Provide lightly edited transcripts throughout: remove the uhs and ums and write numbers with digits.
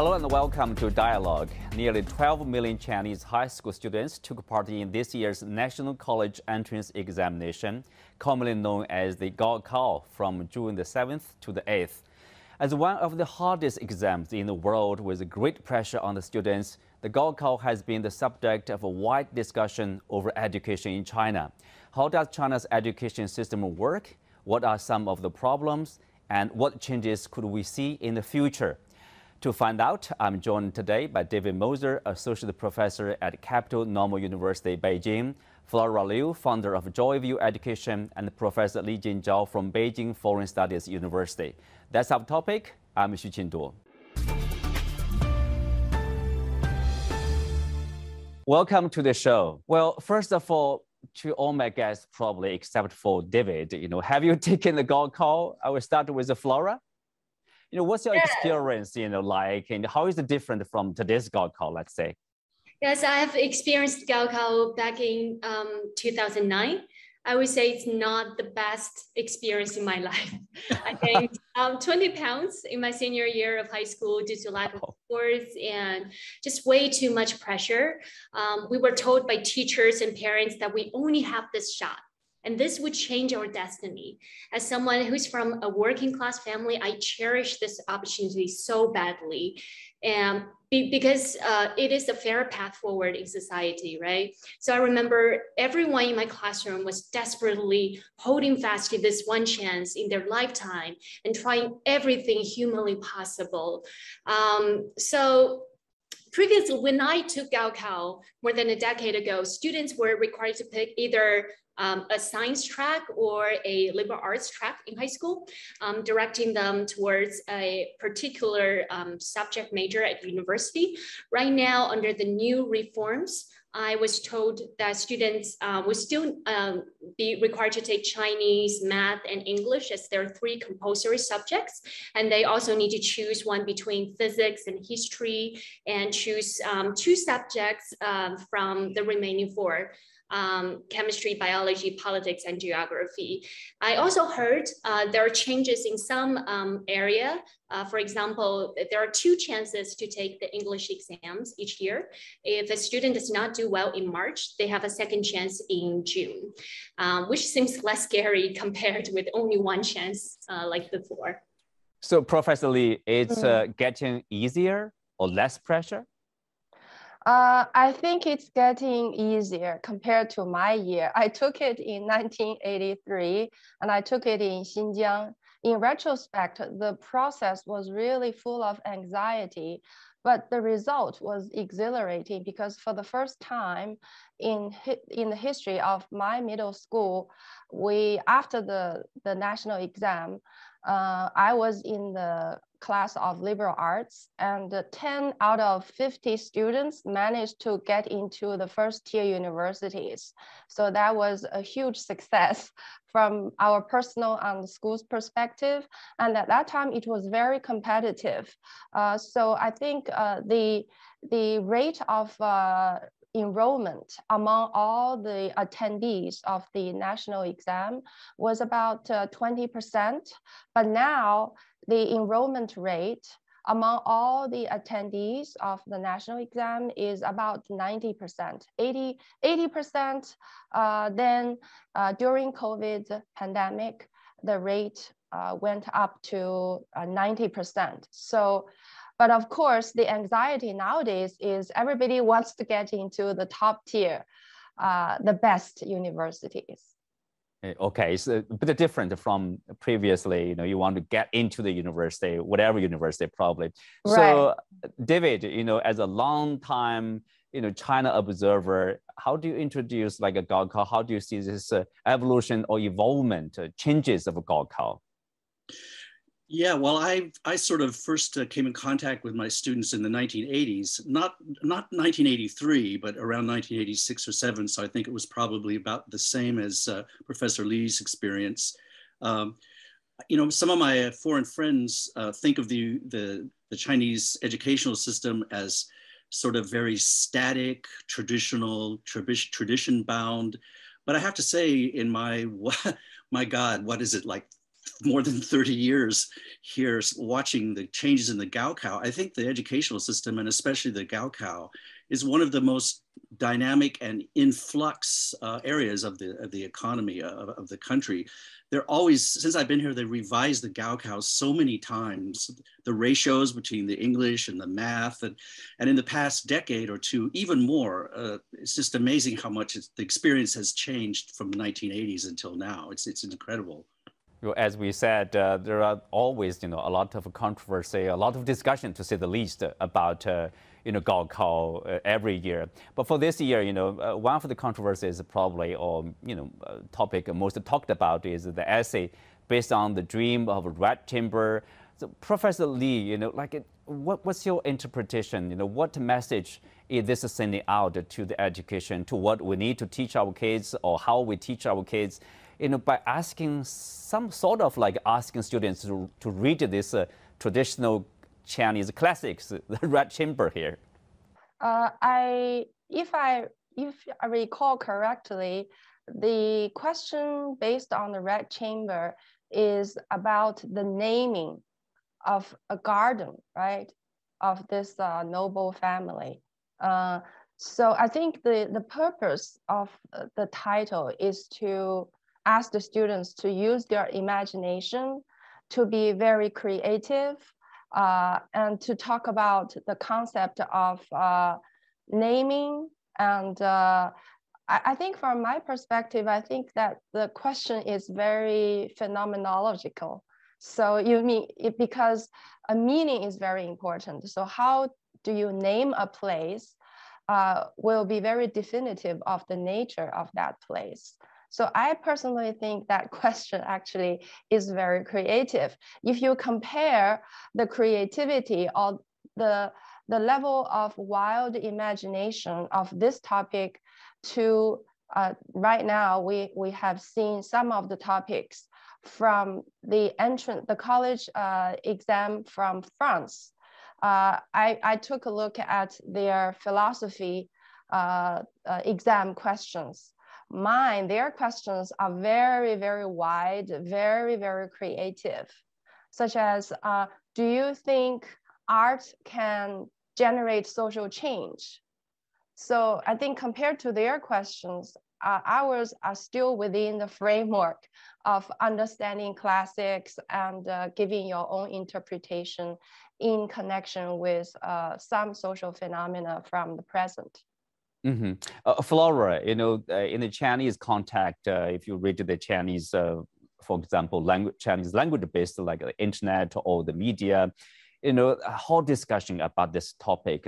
Hello and welcome to Dialogue. Nearly 12 million Chinese high school students took part in this year's National College Entrance Examination, commonly known as the Gaokao, from June the 7th to the 8th. As one of the hardest exams in the world with great pressure on the students, the Gaokao has been the subject of a wide discussion over education in China. How does China's education system work? What are some of the problems? And what changes could we see in the future? To find out, I'm joined today by David Moser, Associate Professor at Capital Normal University, Beijing, Flora Liu, founder of Joyview Education, and Professor Li Jinzhao from Beijing Foreign Studies University. That's our topic. I'm Xu Qinduo. Welcome to the show. Well, first of all, to all my guests, probably except for David, have you taken the Gaokao? I will start with Flora. What's your experience, like, and how is it different from today's Gaokao, let's say? Yes, I have experienced Gaokao back in 2009. I would say it's not the best experience in my life. I gained 20 pounds in my senior year of high school due to lack of sports and just way too much pressure. We were told by teachers and parents that we only have this shot. And this would change our destiny. As someone who's from a working class family, I cherish this opportunity so badly. And because it is a fair path forward in society, right? So I remember everyone in my classroom was desperately holding fast to this one chance in their lifetime and trying everything humanly possible. Previously, when I took Gaokao more than a decade ago, students were required to pick either a science track or a liberal arts track in high school, directing them towards a particular subject major at university. Right now, under the new reforms, I was told that students would still be required to take Chinese, math, and English as their three compulsory subjects. And they also need to choose one between physics and history and choose two subjects from the remaining four. Chemistry, biology, politics, and geography. I also heard there are changes in some area. For example, there are two chances to take the English exams each year. If a student does not do well in March, they have a second chance in June, which seems less scary compared with only one chance like before. So Professor Li, it's getting easier or less pressure? I think it's getting easier compared to my year. I took it in 1983 and I took it in Xinjiang. In retrospect, the process was really full of anxiety, but the result was exhilarating because for the first time in the history of my middle school, after the national exam, I was in the class of liberal arts, and 10 out of 50 students managed to get into the first tier universities. So that was a huge success from our personal and school's perspective. And at that time, it was very competitive. So I think the rate of enrollment among all the attendees of the national exam was about 20%, but now the enrollment rate among all the attendees of the national exam is about 90%, 80%. Then during COVID pandemic, the rate went up to 90%. But of course, the anxiety nowadays is everybody wants to get into the top tier, the best universities. Okay, so a bit different from previously, you want to get into the university, whatever university probably. Right. So David, as a long time, China observer, how do you introduce like a Gaokao? How do you see this evolution or evolvement, changes of a Gaokao? Yeah, well, I sort of first came in contact with my students in the 1980s, not 1983, but around 1986 or 7. So I think it was probably about the same as Professor Li's experience. Some of my foreign friends think of the Chinese educational system as sort of very static, traditional, tradition bound. But I have to say, my God, what is it like? more than 30 years here watching the changes in the Gaokao, I think the educational system, and especially the Gaokao, is one of the most dynamic and influx areas of the economy of the country. They're always, since I've been here, they revised the Gaokao so many times, the ratios between the English and the math, and in the past decade or two, even more. It's just amazing how much the experience has changed from the 1980s until now. It's incredible. Well, as we said, there are always, a lot of controversy, a lot of discussion, to say the least, about Gaokao every year. But for this year, one of the controversies probably, or topic most talked about is the essay based on the Dream of the Red Chamber. So, Professor Li, what's your interpretation? What message is this sending out to the education, to what we need to teach our kids, or how we teach our kids? By asking some sort of asking students to read this traditional Chinese classics, the Red Chamber here. If I recall correctly, the question based on the Red Chamber is about the naming of a garden, right, of this noble family. So I think the purpose of the title is to ask the students to use their imagination, to be very creative, and to talk about the concept of naming. And I think from my perspective, I think that the question is very phenomenological. So you mean it, because a meaning is very important. So how do you name a place will be very definitive of the nature of that place. So I personally think that question actually is very creative. If you compare the creativity or the level of wild imagination of this topic to right now, we have seen some of the topics from the entrance, the college exam from France. I took a look at their philosophy exam questions. Their questions are very, very wide, very, very creative, such as, do you think art can generate social change? So I think compared to their questions, ours are still within the framework of understanding classics and giving your own interpretation in connection with some social phenomena from the present. Mm-hmm. Flora, in the Chinese context, if you read the Chinese, for example, Chinese language-based, like the internet or the media, a whole discussion about this topic,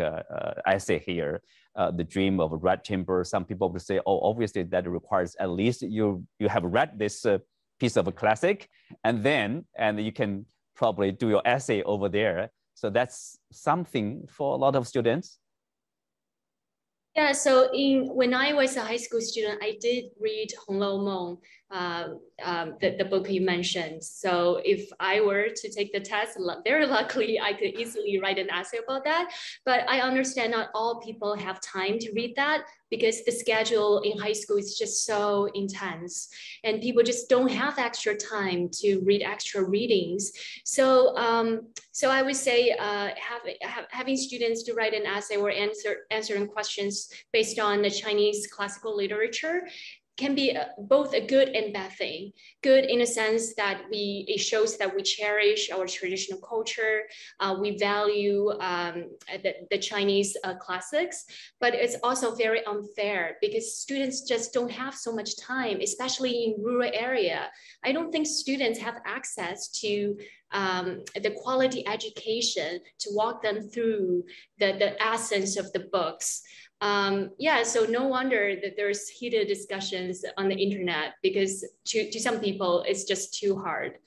I say here, the Dream of Red Chamber. Some people would say, oh, obviously that requires at least you have read this piece of a classic, and you can probably do your essay over there. So that's something for a lot of students. Yeah, so when I was a high school student, I did read Hong Lou Meng, the book you mentioned. So if I were to take the test, very luckily I could easily write an essay about that. But I understand not all people have time to read that, because the schedule in high school is just so intense and people just don't have extra time to read extra readings. So so I would say having students to write an essay or answering questions based on the Chinese classical literature can be both a good and bad thing. Good in a sense that it shows that we cherish our traditional culture, we value the Chinese classics, but it's also very unfair because students just don't have so much time, especially in rural area. I don't think students have access to the quality education to walk them through the essence of the books. Yeah, so no wonder that there's heated discussions on the internet, because to some people it's just too hard.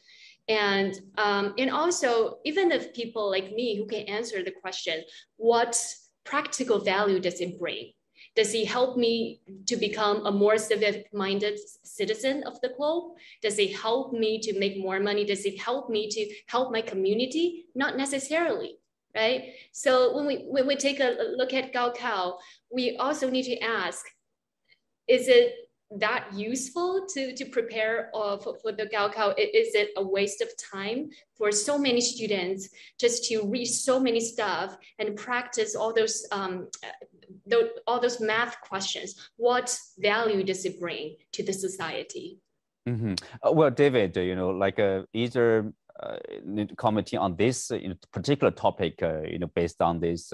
And also, even if people like me who can answer the question, what practical value does it bring? Does it help me to become a more civic-minded citizen of the globe? Does it help me to make more money? Does it help me to help my community? Not necessarily, right? So when we take a look at Gaokao, we also need to ask, is it that useful to prepare for the Gaokao? Is it a waste of time for so many students just to read so many stuff and practice all those math questions? What value does it bring to the society? Mm-hmm. Well, David, you know, like either commenting on this particular topic, you know, based on this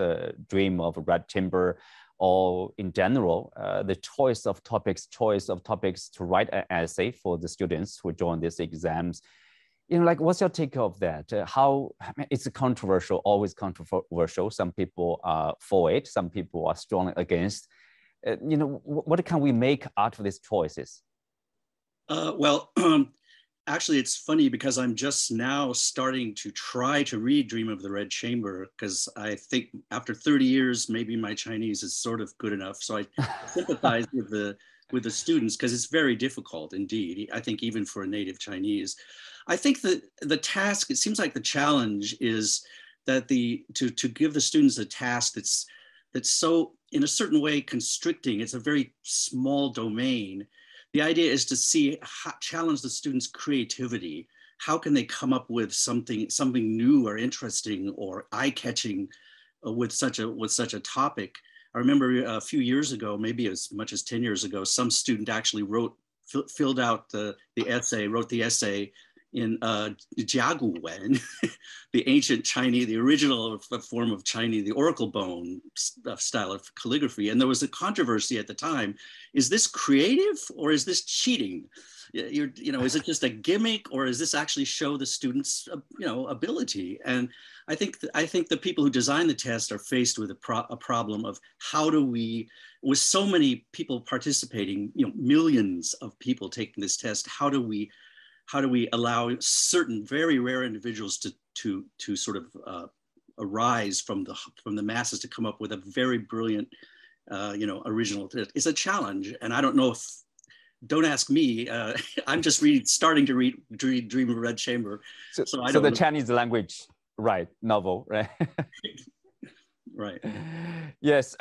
Dream of Red Chamber, or in general, the choice of topics to write an essay for the students who join these exams. You know, like, what's your take of that? I mean, it's controversial, always controversial. Some people are for it, some people are strongly against. You know, what can we make out of these choices? Well, actually, it's funny because I'm just now starting to try to read Dream of the Red Chamber, because I think after 30 years, maybe my Chinese is sort of good enough. So I sympathize with the students, because it's very difficult indeed, I think, even for a native Chinese. I think that the task, it seems like the challenge is that to give the students a task that's so, in a certain way, constricting. It's a very small domain. The idea is to challenge the students' creativity. How can they come up with something new or interesting or eye-catching with such a topic? I remember a few years ago, maybe as much as 10 years ago, some student actually filled out wrote the essay in Jiaguwen, the ancient Chinese, the original form of Chinese, the oracle bone style of calligraphy. And there was a controversy at the time. Is this creative or is this cheating? Is it just a gimmick, or does this actually show the students' ability? And I think the people who design the test are faced with a problem of how do we, with so many people participating, millions of people taking this test, how do we allow certain very rare individuals to sort of arise from the masses to come up with a very brilliant, original? It's a challenge, and I don't know if. Don't ask me. I'm just starting to read Dream of Red Chamber. So I don't know. The Chinese language, right? Novel, right? Right. Yes.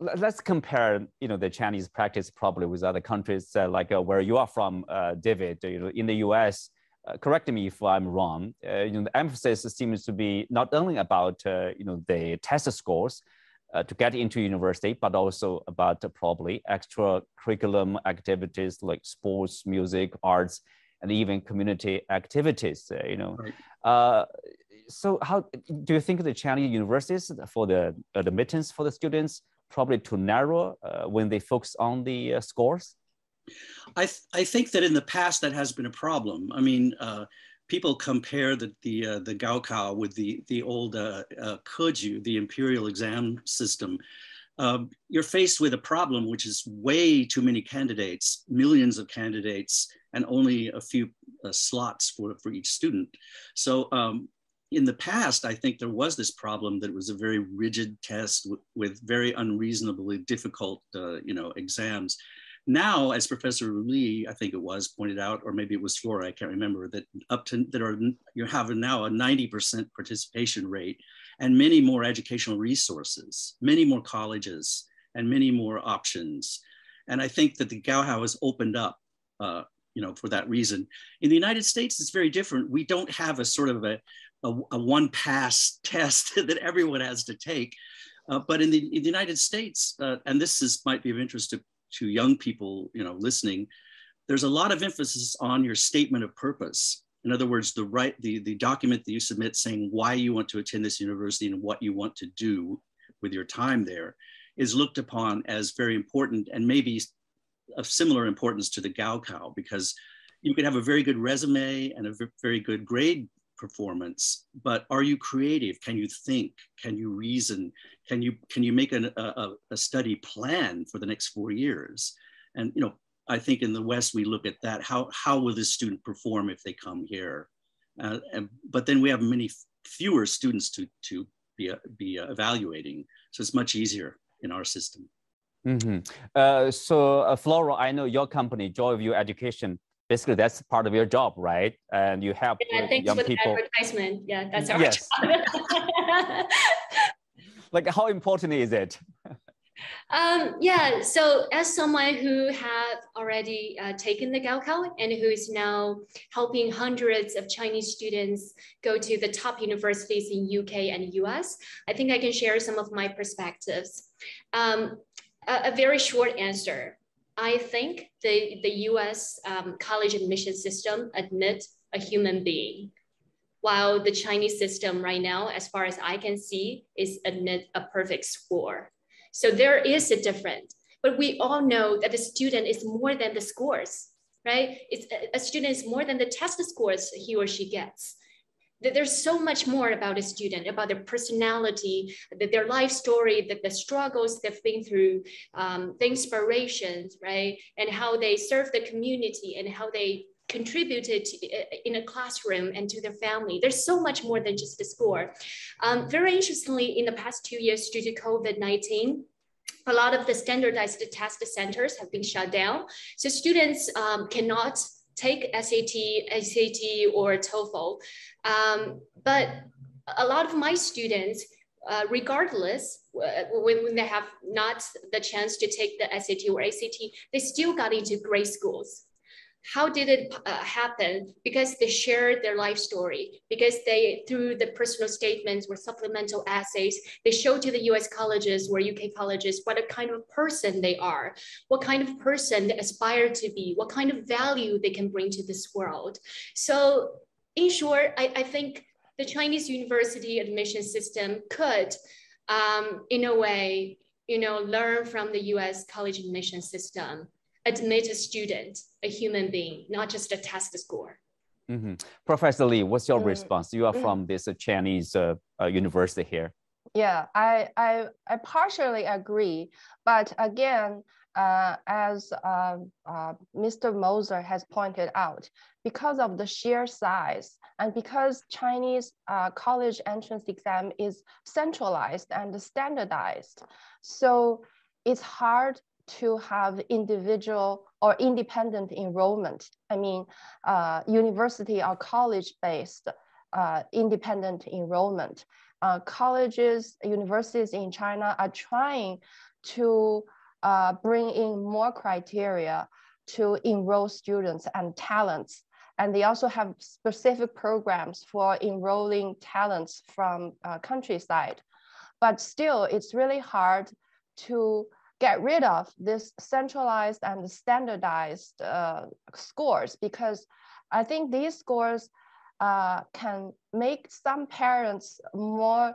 Let's compare, the Chinese practice probably with other countries, where you are from, David. In the U.S., correct me if I'm wrong. The emphasis seems to be not only about the test scores to get into university, but also about probably extra curriculum activities like sports, music, arts, and even community activities. Right. So, how do you think the Chinese universities for the admittance for the students? Probably too narrow when they focus on the scores? I think that in the past that has been a problem. I mean, people compare the Gaokao with the old Keju, the imperial exam system. You're faced with a problem, which is way too many candidates, millions of candidates, and only a few slots for each student. So. In the past, I think there was this problem that it was a very rigid test with very unreasonably difficult, exams. Now, as Professor Li, I think it was, pointed out, or maybe it was Flora, I can't remember, you have now a 90% participation rate and many more educational resources, many more colleges, and many more options. And I think that the Gaokao has opened up, for that reason. In the United States, it's very different. We don't have a sort of a one-pass test that everyone has to take. But in the United States, and this might be of interest to young people listening, there's a lot of emphasis on your statement of purpose. In other words, the document that you submit saying why you want to attend this university and what you want to do with your time there is looked upon as very important, and maybe of similar importance to the Gaokao, because you could have a very good resume and a very good grade performance, but are you creative? Can you think? Can you reason? Can you make a study plan for the next 4 years? And I think in the West we look at that. How will this student perform if they come here? But then we have many fewer students to be evaluating, so it's much easier in our system. Mm-hmm. So Flora, I know your company, Joyview Education. Basically, that's part of your job, right? And you help young people. Advertisement. Yeah, that's our job. Like, how important is it? Yeah, so as someone who have already taken the Gaokao and who is now helping hundreds of Chinese students go to the top universities in UK and US, I think I can share some of my perspectives. A very short answer. I think the US college admission system admits a human being, while the Chinese system right now, as far as I can see, is admit a perfect score. So there is a difference, but we all know that the student is more than the scores, right? It's, a student is more than the test scores he or she gets. There's so much more about a student, about their personality, their life story, the struggles they've been through, the inspirations, right? And how they serve the community and how they contributed to, in a classroom and to their family. There's so much more than just the score. Very interestingly, in the past 2 years due to COVID-19, a lot of the standardized test centers have been shut down. So students cannot take SAT, SAT, or TOEFL. But a lot of my students, regardless, when they have not the chance to take the SAT or ACT, they still got into great schools. How did it happen? Because they shared their life story, because they, through the personal statements or supplemental essays, they showed to the US colleges or UK colleges what a kind of person they are, what kind of person they aspire to be, what kind of value they can bring to this world. So in short, I think the Chinese university admission system could, in a way, you know, learn from the US college admission system. Admit a student, a human being, not just a test score. Mm-hmm. Professor Li, what's your response? You are from this Chinese university here. Yeah, I partially agree, but again, as Mr. Moser has pointed out, because of the sheer size and because Chinese college entrance exam is centralized and standardized, so it's hard to have individual or independent enrollment. I mean, university or college-based independent enrollment. Colleges, universities in China are trying to bring in more criteria to enroll students and talents. And they also have specific programs for enrolling talents from countryside. But still, it's really hard to get rid of this centralized and standardized scores, because I think these scores can make some parents more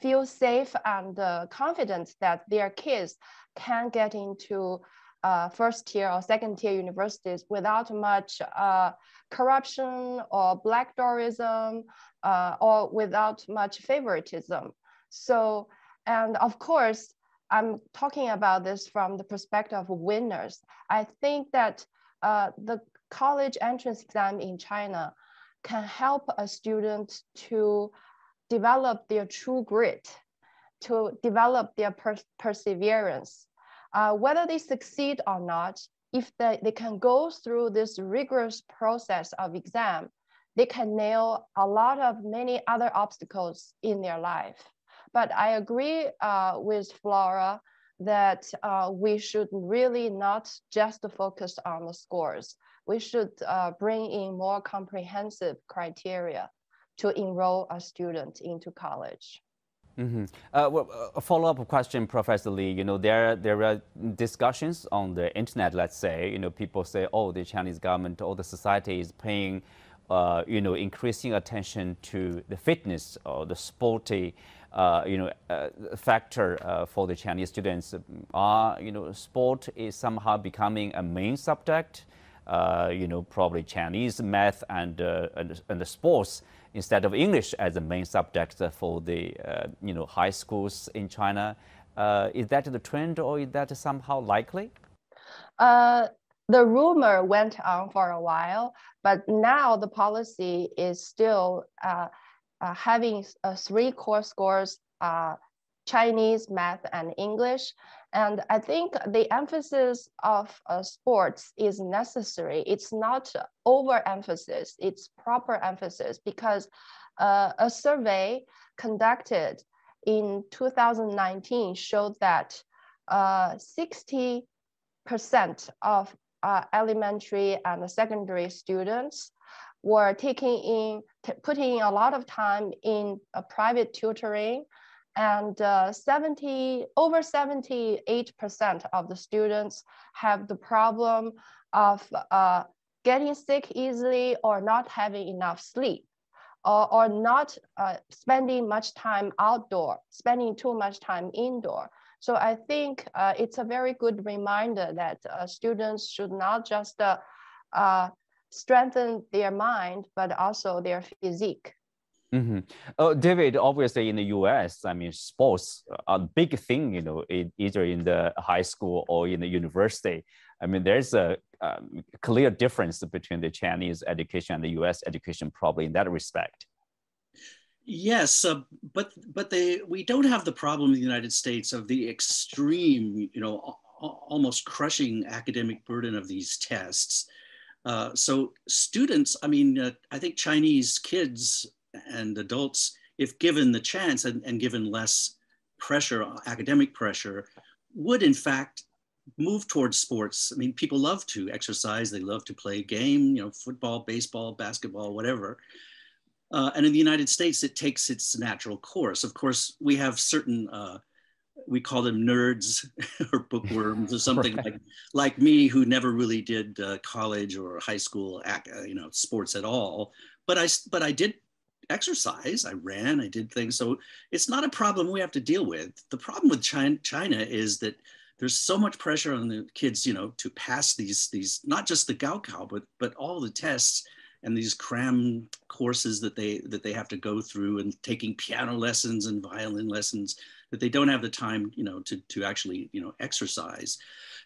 feel safe and confident that their kids can get into first tier or second tier universities without much corruption or black tourism or without much favoritism. So, and of course, I'm talking about this from the perspective of winners. I think that the college entrance exam in China can help a student to develop their true grit, to develop their perseverance. Whether they succeed or not, if they can go through this rigorous process of exam, they can nail a lot of many other obstacles in their life. But I agree with Flora that we should really not just focus on the scores. We should bring in more comprehensive criteria to enroll a student into college. Mm-hmm. Well, a follow-up question, Professor Li. You know, there are discussions on the internet. Let's say, you know, people say, oh, the Chinese government or the society is paying, you know, increasing attention to the fitness or the sporty. You know, factor for the Chinese students are, you know, sport is somehow becoming a main subject, you know, probably Chinese math and the sports instead of English as a main subject for the, you know, high schools in China. Is that the trend or is that somehow likely? The rumor went on for a while, but now the policy is still having 3 core scores, Chinese, math, and English. And I think the emphasis of sports is necessary. It's not overemphasis, it's proper emphasis, because a survey conducted in 2019 showed that 60% of elementary and secondary students were putting in a lot of time in a private tutoring, and over 78% of the students have the problem of getting sick easily, or not having enough sleep, or not spending much time outdoor, spending too much time indoor. So I think it's a very good reminder that students should not just strengthen their mind, but also their physique. Mm-hmm. Oh, David, obviously in the US, I mean, sports are a big thing, you know, either in the high school or in the university. I mean, there's a clear difference between the Chinese education and the US education, probably in that respect. Yes, but we don't have the problem in the United States of the extreme, you know, almost crushing academic burden of these tests. So students, I mean, I think Chinese kids and adults, if given the chance and given less pressure, academic pressure, would in fact move towards sports. I mean, people love to exercise, they love to play a game, you know, football, baseball, basketball, whatever. And in the United States, it takes its natural course. Of course, we have certain, we call them nerds or bookworms or something right. like me, who never really did college or high school, you know, sports at all. But I did exercise, I ran, I did things. So it's not a problem we have to deal with. The problem with China is that there's so much pressure on the kids, you know, to pass these not just the Gaokao, but all the tests, and these cram courses that they have to go through, and taking piano lessons and violin lessons, that they don't have the time, you know, to actually, you know, exercise.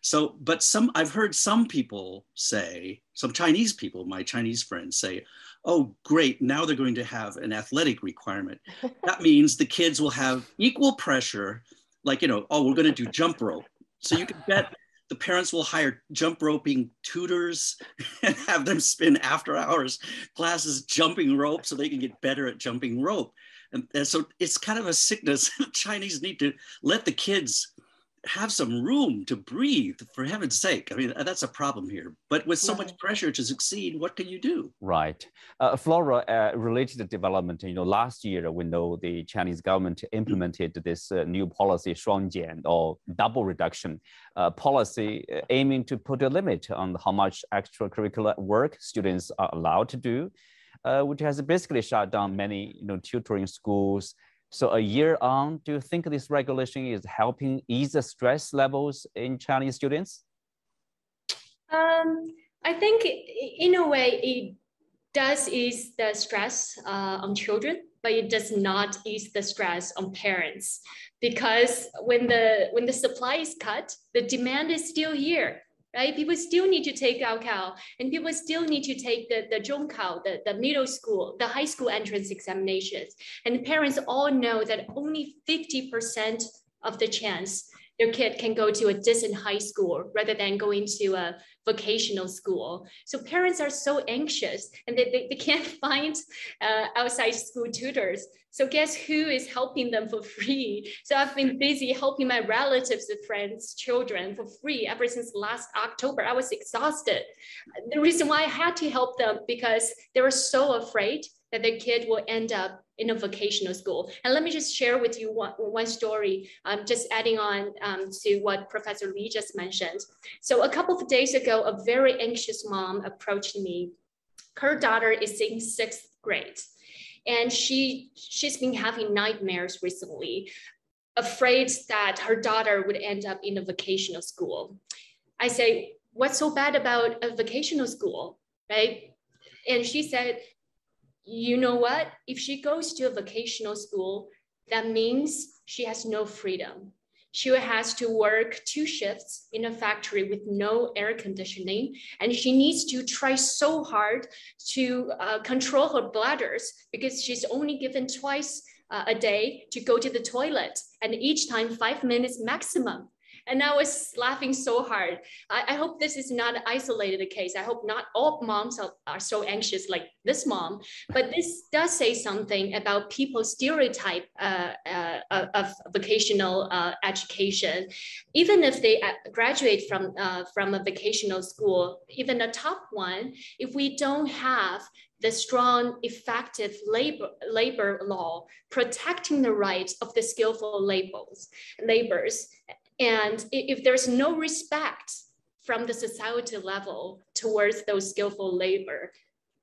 So, but I've heard some people say, some Chinese people, my Chinese friends say, oh, great, now they're going to have an athletic requirement. That means the kids will have equal pressure, like, you know, oh, we're gonna do jump rope. So you can bet the parents will hire jump roping tutors and have them spend after hours classes jumping rope so they can get better at jumping rope. And so it's kind of a sickness. Chinese need to let the kids have some room to breathe, for heaven's sake. I mean, that's a problem here. But with so much pressure to succeed, what can you do? Right. Flora, related to development, you know, last year we know the Chinese government implemented this new policy, Shuangjian, or double reduction policy, aiming to put a limit on how much extracurricular work students are allowed to do, which has basically shut down many, you know, tutoring schools. So a year on, do you think this regulation is helping ease the stress levels in Chinese students? I think in a way it does ease the stress on children, but it does not ease the stress on parents, because when the supply is cut, the demand is still here. Right? People still need to take Gaokao, and people still need to take the Zhongkao, the middle school, the high school entrance examinations. And parents all know that only 50% of the chance their kid can go to a decent high school rather than going to a vocational school. So parents are so anxious, and they can't find outside school tutors. So guess who is helping them for free? So I've been busy helping my relatives and friends' children for free ever since last October. I was exhausted. The reason why I had to help them because they were so afraid that their kid will end up in a vocational school. And let me just share with you one story, just adding on to what Professor Li just mentioned. So a couple of days ago, a very anxious mom approached me. Her daughter is in 6th grade. And she's been having nightmares recently, afraid that her daughter would end up in a vocational school. I say, what's so bad about a vocational school, right? And she said, you know what? If she goes to a vocational school, that means she has no freedom. She has to work 2 shifts in a factory with no air conditioning, and she needs to try so hard to control her bladders because she's only given twice a day to go to the toilet, and each time 5 minutes maximum. And I was laughing so hard. I hope this is not an isolated case. I hope not all moms are so anxious like this mom, but this does say something about people's stereotype of vocational education. Even if they graduate from a vocational school, even a top one, if we don't have the strong, effective labor law protecting the rights of the skillful laborers, and if there's no respect from the society level towards those skillful labor,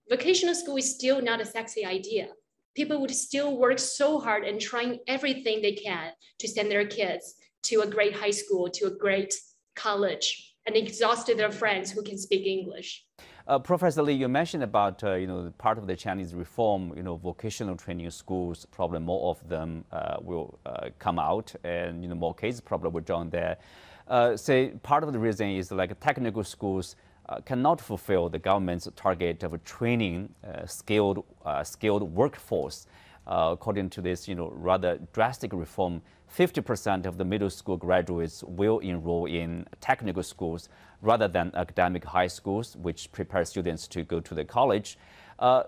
vocational school is still not a sexy idea. People would still work so hard and trying everything they can to send their kids to a great high school, to a great college, and exhausted their friends who can speak English. Professor Li, you mentioned about part of the Chinese reform, vocational training schools. Probably more of them will come out, and more kids probably will join there. Say part of the reason is like technical schools cannot fulfill the government's target of training skilled workforce. According to this, rather drastic reform, 50% of the middle school graduates will enroll in technical schools rather than academic high schools, which prepare students to go to the college.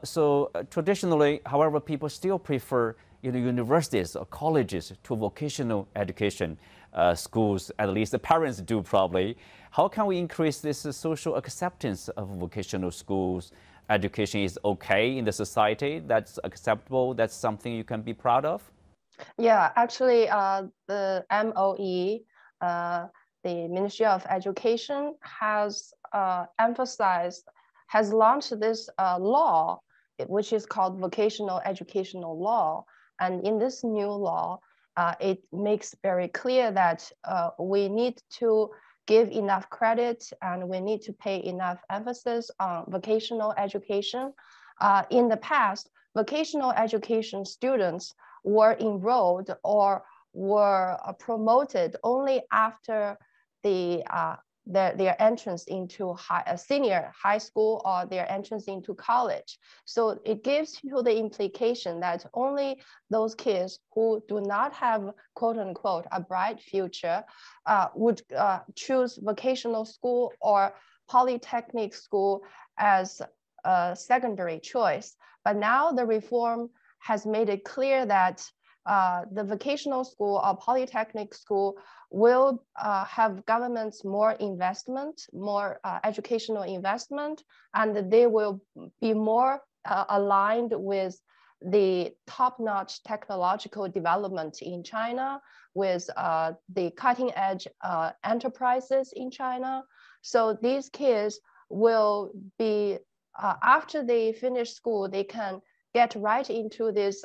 So traditionally, however, people still prefer universities or colleges to vocational education schools. At least the parents do probably. How can we increase this social acceptance of vocational schools? Education is okay in the society, that's acceptable, that's something you can be proud of? Yeah, actually the MOE, the Ministry of Education has launched this law, which is called Vocational Educational Law. And in this new law, it makes very clear that we need to give enough credit and we need to pay enough emphasis on vocational education. In the past, vocational education students were enrolled or were promoted only after their entrance into senior high school or their entrance into college. So it gives you the implication that only those kids who do not have, quote unquote, a bright future would choose vocational school or polytechnic school as a secondary choice. But now the reform has made it clear that the vocational school or polytechnic school will have government's more investment, more educational investment, and they will be more aligned with the top-notch technological development in China, with the cutting-edge enterprises in China. So these kids will be, after they finish school, they can get right into these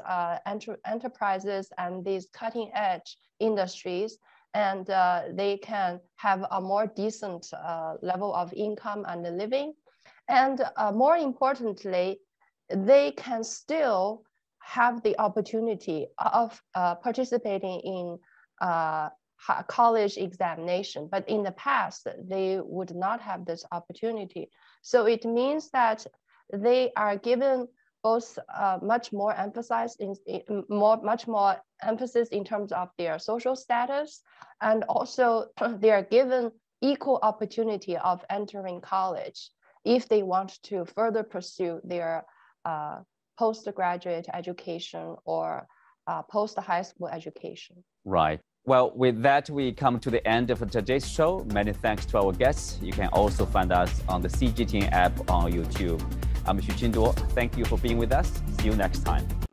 enterprises and these cutting-edge industries, and they can have a more decent level of income and living. And more importantly, they can still have the opportunity of participating in college examination. But in the past, they would not have this opportunity. So it means that they are given both much more emphasis in terms of their social status, and also they are given equal opportunity of entering college if they want to further pursue their postgraduate education or post-high school education. Right. Well, with that, we come to the end of today's show. Many thanks to our guests. You can also find us on the CGTN app on YouTube. I'm Xu Qinduo. Thank you for being with us. See you next time.